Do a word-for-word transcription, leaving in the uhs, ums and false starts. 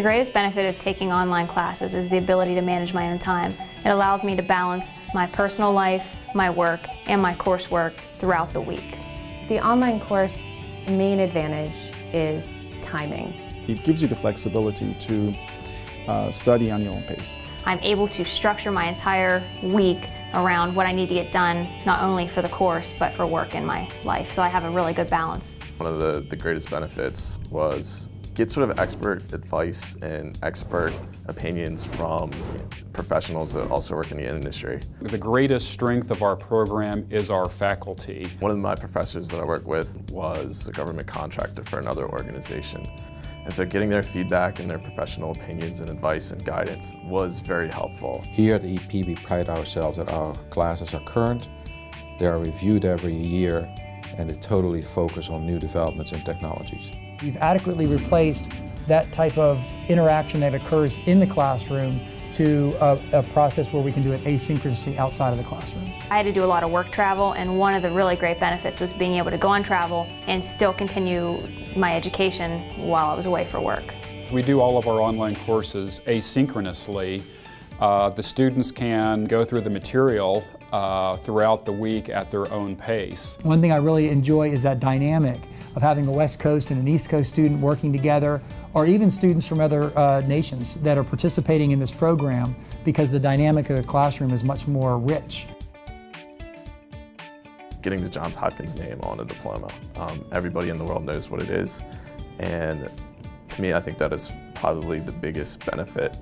The greatest benefit of taking online classes is the ability to manage my own time. It allows me to balance my personal life, my work, and my coursework throughout the week. The online course main advantage is timing. It gives you the flexibility to uh, study on your own pace. I'm able to structure my entire week around what I need to get done, not only for the course, but for work in my life. So I have a really good balance. One of the, the greatest benefits was get sort of expert advice and expert opinions from professionals that also work in the industry. The greatest strength of our program is our faculty. One of my professors that I work with was a government contractor for another organization. And so getting their feedback and their professional opinions and advice and guidance was very helpful. Here at the E P, we pride ourselves that our classes are current, they are reviewed every year, and they totally focus on new developments and technologies. We've adequately replaced that type of interaction that occurs in the classroom to a, a process where we can do it asynchronously outside of the classroom. I had to do a lot of work travel, and one of the really great benefits was being able to go on travel and still continue my education while I was away for work. We do all of our online courses asynchronously. Uh, the students can go through the material uh, throughout the week at their own pace. One thing I really enjoy is that dynamic of having a West Coast and an East Coast student working together, or even students from other uh, nations that are participating in this program, because the dynamic of the classroom is much more rich. Getting the Johns Hopkins name on a diploma. Um, everybody in the world knows what it is, and to me I think that is probably the biggest benefit